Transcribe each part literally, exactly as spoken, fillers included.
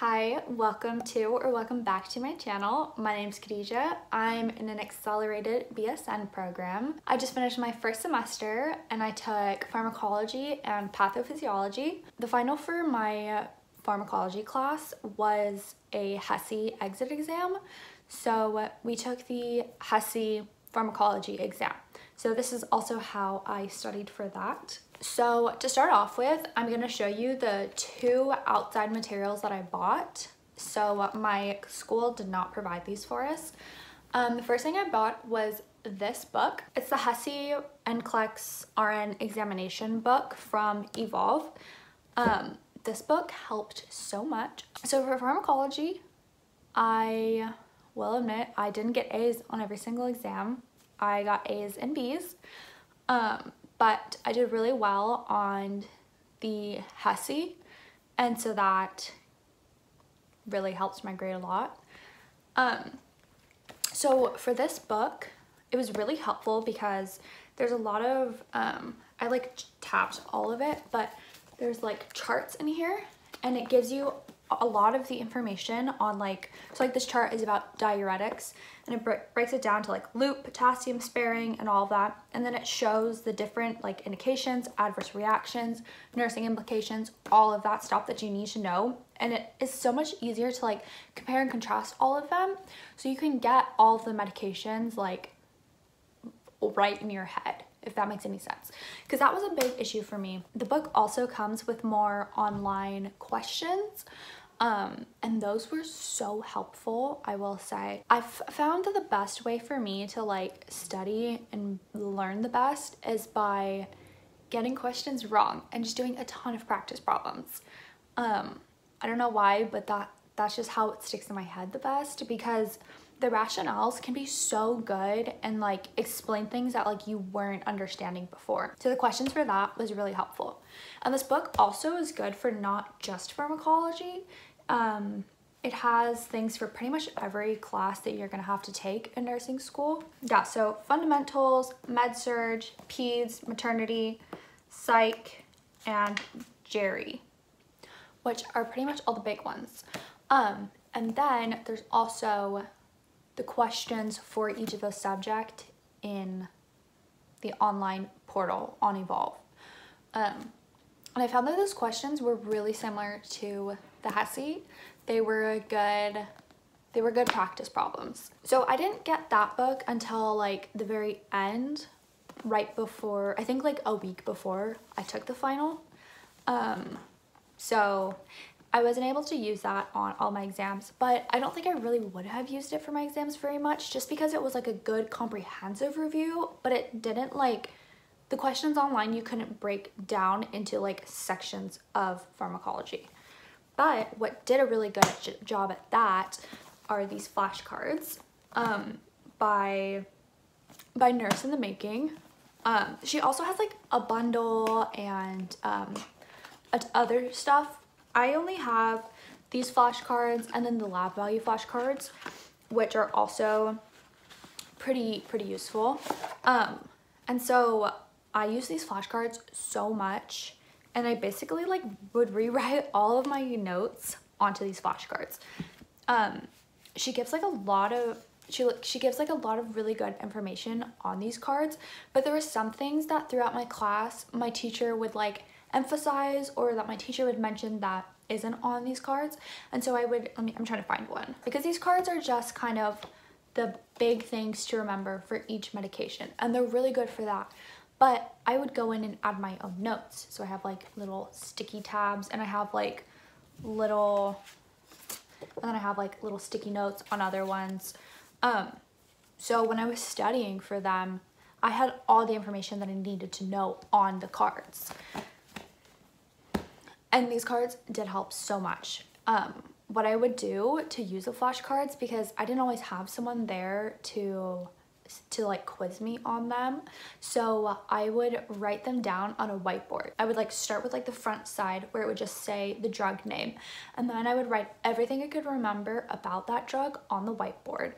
Hi, welcome to or welcome back to my channel. My name's Khadija. I'm in an accelerated B S N program. I just finished my first semester and I took pharmacology and pathophysiology. The final for my pharmacology class was a HESI exit exam. So we took the HESI pharmacology exam. So this is also how I studied for that. So to start off with, I'm going to show you the two outside materials that I bought. So my school did not provide these for us. Um, the first thing I bought was this book. It's the HESI N C L E X R N examination book from Evolve. Um, this book helped so much. So for pharmacology, I will admit I didn't get A's on every single exam. I got A's and B's. Um, But I did really well on the HESI, and so that really helps my grade a lot. Um, so for this book, it was really helpful because there's a lot of, um, I like tapped all of it, but there's like charts in here, and it gives you a lot of the information on like, so like this chart is about diuretics, and it bre breaks it down to like loop, potassium sparing, and all of that. And then it shows the different like indications, adverse reactions, nursing implications, all of that stuff that you need to know. And it is so much easier to like compare and contrast all of them. So you can get all of the medications like right in your head, if that makes any sense, because that was a big issue for me. The book also comes with more online questions, um, and those were so helpful, I will say. I've found that the best way for me to like study and learn the best is by getting questions wrong and just doing a ton of practice problems. Um, I don't know why, but that that's just how it sticks in my head the best, because the rationales can be so good and like explain things that like you weren't understanding before. So the questions for that was really helpful. And this book also is good for not just pharmacology. Um, it has things for pretty much every class that you're gonna have to take in nursing school. Yeah, so fundamentals, med-surg, peds, maternity, psych, and Jerry, which are pretty much all the big ones. Um, and then there's also the questions for each of those subjects in the online portal on Evolve. Um, and I found that those questions were really similar to the HESI. They were good, they were good practice problems. So I didn't get that book until like the very end, right before, I think like a week before I took the final. Um, so I wasn't able to use that on all my exams, but I don't think I really would have used it for my exams very much, just because it was like a good comprehensive review, but it didn't like, the questions online you couldn't break down into like sections of pharmacology. But what did a really good job at that are these flashcards um, by, by Nurse in the Making. Um, she also has like a bundle and um, other stuff. I only have these flashcards and then the lab value flashcards, which are also pretty, pretty useful. Um, and so I use these flashcards so much, and I basically like would rewrite all of my notes onto these flashcards. Um, she gives like a lot of, she, she gives like a lot of really good information on these cards, but there were some things that throughout my class, my teacher would like emphasize, or that my teacher would mention that isn't on these cards. And so I would, I mean, I'm trying to find one, because these cards are just kind of the big things to remember for each medication, and they're really good for that. But I would go in and add my own notes. So I have like little sticky tabs, and I have like little, and then I have like little sticky notes on other ones. Um, so when I was studying for them, I had all the information that I needed to know on the cards. And these cards did help so much. Um, what I would do to use the flashcards, because I didn't always have someone there to, to like quiz me on them, so I would write them down on a whiteboard. I would like start with like the front side where it would just say the drug name, and then I would write everything I could remember about that drug on the whiteboard.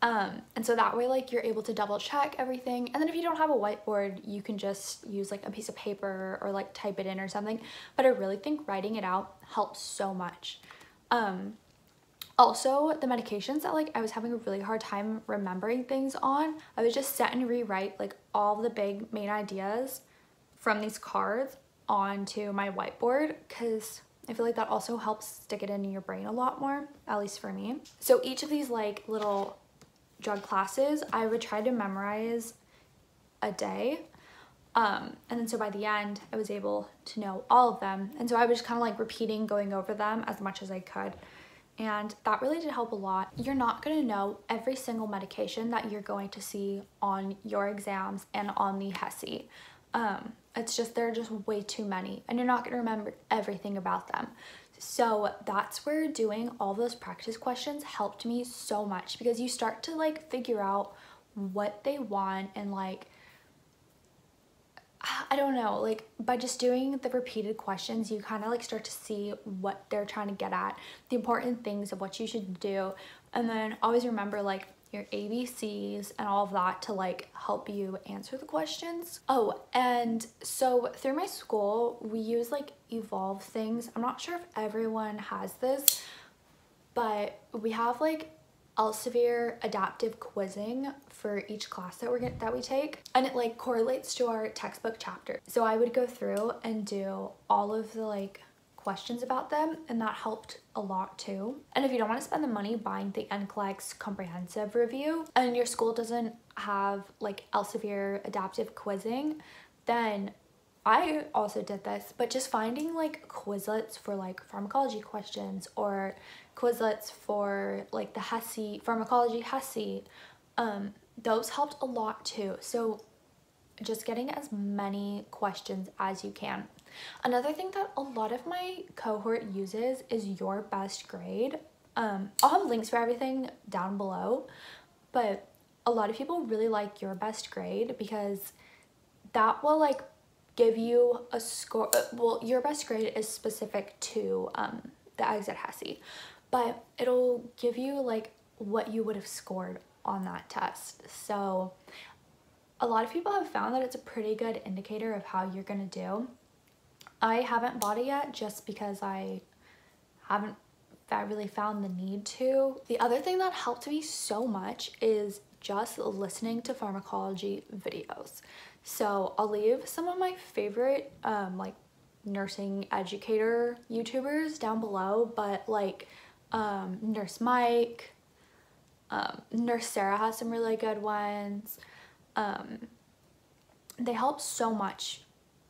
Um, and so that way like you're able to double check everything, and then if you don't have a whiteboard you can just use like a piece of paper or like type it in or something, but I really think writing it out helps so much. Um, also, the medications that like I was having a really hard time remembering things on, I would just set and rewrite like all the big main ideas from these cards onto my whiteboard, because I feel like that also helps stick it into your brain a lot more, at least for me. So each of these like little drug classes, I would try to memorize a day. Um, and then so by the end, I was able to know all of them. And so I was just kind of like repeating, going over them as much as I could. And that really did help a lot. You're not gonna know every single medication that you're going to see on your exams and on the HESI. Um, it's just, there are just way too many, and you're not gonna remember everything about them. So that's where doing all those practice questions helped me so much, because you start to like figure out what they want, and like, I don't know, like by just doing the repeated questions, you kind of like start to see what they're trying to get at, the important things of what you should do. And then always remember like your A B Cs and all of that to like help you answer the questions. Oh, and so through my school, we use like Evolve things. I'm not sure if everyone has this, but we have like Elsevier adaptive quizzing for each class that we're that we take, and it like correlates to our textbook chapter. So I would go through and do all of the like questions about them, and that helped a lot too. And if you don't want to spend the money buying the N C L E X comprehensive review, and your school doesn't have like Elsevier adaptive quizzing, then I also did this, but just finding like Quizlets for like pharmacology questions, or Quizlets for like the HESI, pharmacology HESI, um, those helped a lot too. So just getting as many questions as you can. Another thing that a lot of my cohort uses is Your Best Grade. Um, I'll have links for everything down below, but a lot of people really like Your Best Grade because that will like give you a score. Well, Your Best Grade is specific to um, the exit HESI, but it'll give you like what you would have scored on that test. So a lot of people have found that it's a pretty good indicator of how you're gonna do. I haven't bought it yet just because I haven't really found the need to. The other thing that helped me so much is just listening to pharmacology videos. So I'll leave some of my favorite um, like nursing educator YouTubers down below, but like um, Nurse Mike, um, Nurse Sarah has some really good ones. Um, they help so much.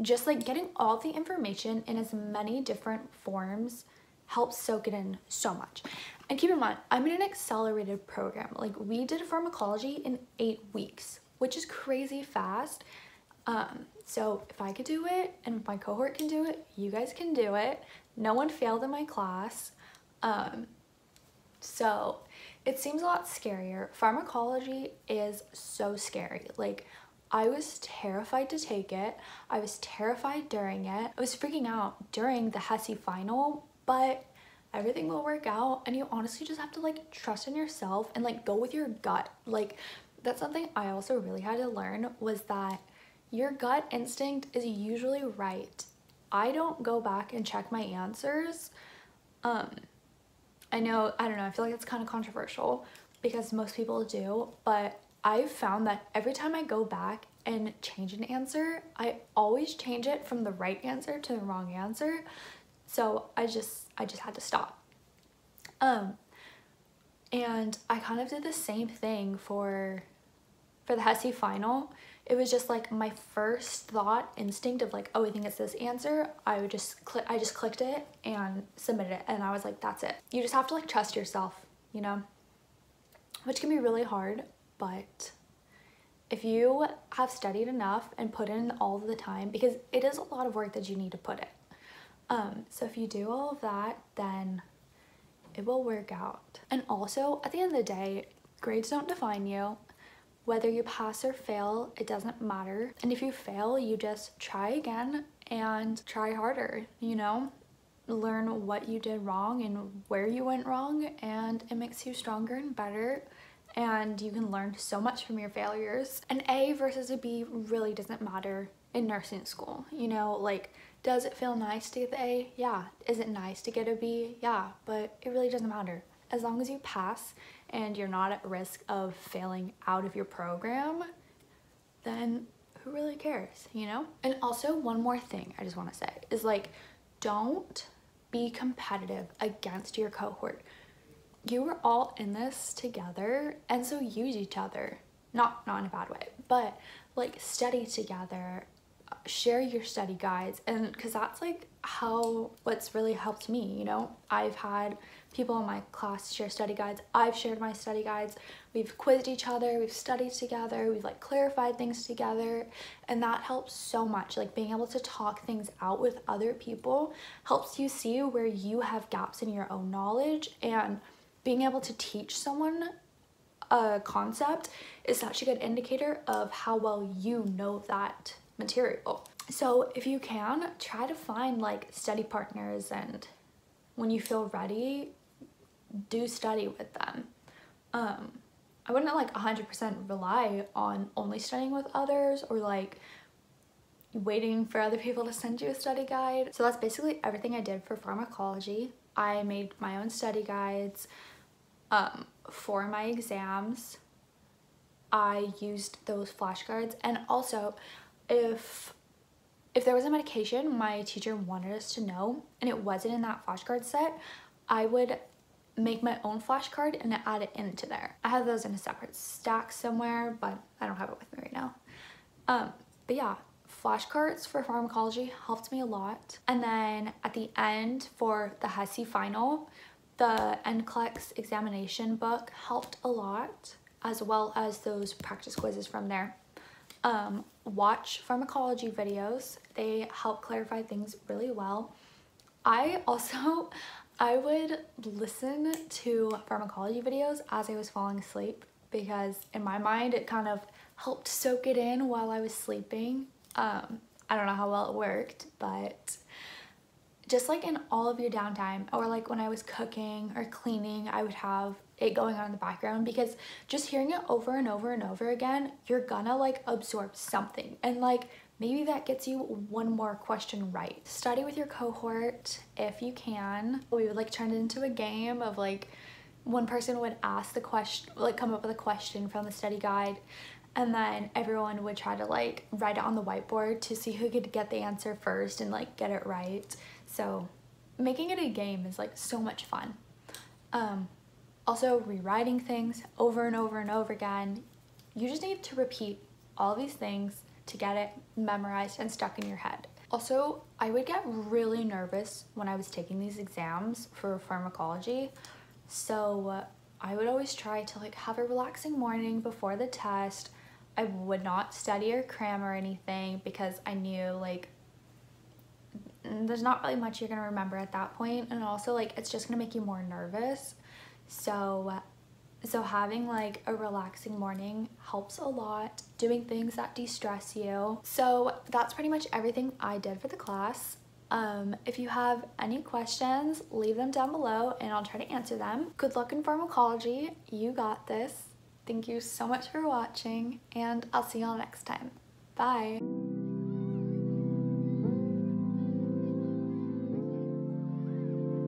Just like getting all the information in as many different forms helps soak it in so much. And keep in mind, I'm in an accelerated program. Like we did pharmacology in eight weeks. Which is crazy fast. Um, so if I could do it, and if my cohort can do it, you guys can do it. No one failed in my class. Um, so it seems a lot scarier. Pharmacology is so scary. Like I was terrified to take it. I was terrified during it. I was freaking out during the HESI final, but everything will work out. And you honestly just have to like trust in yourself and like go with your gut. Like, that's something I also really had to learn, was that your gut instinct is usually right. I don't go back and check my answers. Um, I know, I don't know, I feel like it's kind of controversial because most people do, but I've found that every time I go back and change an answer, I always change it from the right answer to the wrong answer. So I just, I just had to stop. Um, and I kind of did the same thing for For the HESI final. It was just like my first thought instinct of like, oh, I think it's this answer. I would just click, I just clicked it and submitted it, and I was like, that's it. You just have to like trust yourself, you know, which can be really hard, but if you have studied enough and put in all the time, because it is a lot of work that you need to put in. Um, so if you do all of that, then it will work out. And also, at the end of the day, grades don't define you. Whether you pass or fail, it doesn't matter. And if you fail, you just try again and try harder, you know? Learn what you did wrong and where you went wrong, and it makes you stronger and better, and you can learn so much from your failures. An A versus a B really doesn't matter in nursing school, you know? Like, Does it feel nice to get the A? Yeah. Is it nice to get a B? Yeah, but it really doesn't matter. As long as you pass and you're not at risk of failing out of your program, then who really cares, you know? And also one more thing I just want to say is, like, don't be competitive against your cohort. You were all in this together, and so use each other. Not, not in a bad way, but like study together, share your study guides, and because that's like how what's really helped me, you know? I've had people in my class share study guides, I've shared my study guides, we've quizzed each other, we've studied together, we've like clarified things together, and that helps so much. Like being able to talk things out with other people helps you see where you have gaps in your own knowledge, and being able to teach someone a concept is such a good indicator of how well you know that material. So if you can, try to find like study partners, and when you feel ready, do study with them. Um, I wouldn't like one hundred percent rely on only studying with others or like waiting for other people to send you a study guide. So that's basically everything I did for pharmacology. I made my own study guides um, for my exams. I used those flashcards, and also if if there was a medication my teacher wanted us to know and it wasn't in that flashcard set, I would make my own flashcard and add it into there. I have those in a separate stack somewhere, but I don't have it with me right now. Um, but yeah, flashcards for pharmacology helped me a lot. And then at the end for the HESI final, the N C L E X examination book helped a lot, as well as those practice quizzes from there. Um, watch pharmacology videos. They help clarify things really well. I also, I would listen to pharmacology videos as I was falling asleep, because in my mind it kind of helped soak it in while I was sleeping. Um, I don't know how well it worked, but just like in all of your downtime, or like when I was cooking or cleaning, I would have it going on in the background, because just hearing it over and over and over again, you're gonna like absorb something, and like maybe that gets you one more question right. Study with your cohort if you can. We would like turn it into a game of like one person would ask the question, like come up with a question from the study guide, and then everyone would try to like write it on the whiteboard to see who could get the answer first and like get it right. So making it a game is like so much fun. Um, also rewriting things over and over and over again. You just need to repeat all these things to get it memorized and stuck in your head. Also, I would get really nervous when I was taking these exams for pharmacology. So uh, I would always try to like have a relaxing morning before the test. I would not study or cram or anything, because I knew like there's not really much you're gonna remember at that point, and also like it's just gonna make you more nervous. So, so having like a relaxing morning helps a lot, doing things that de-stress you. So that's pretty much everything I did for the class. Um, if you have any questions, leave them down below and I'll try to answer them. Good luck in pharmacology. You got this. Thank you so much for watching, and I'll see y'all next time. Bye.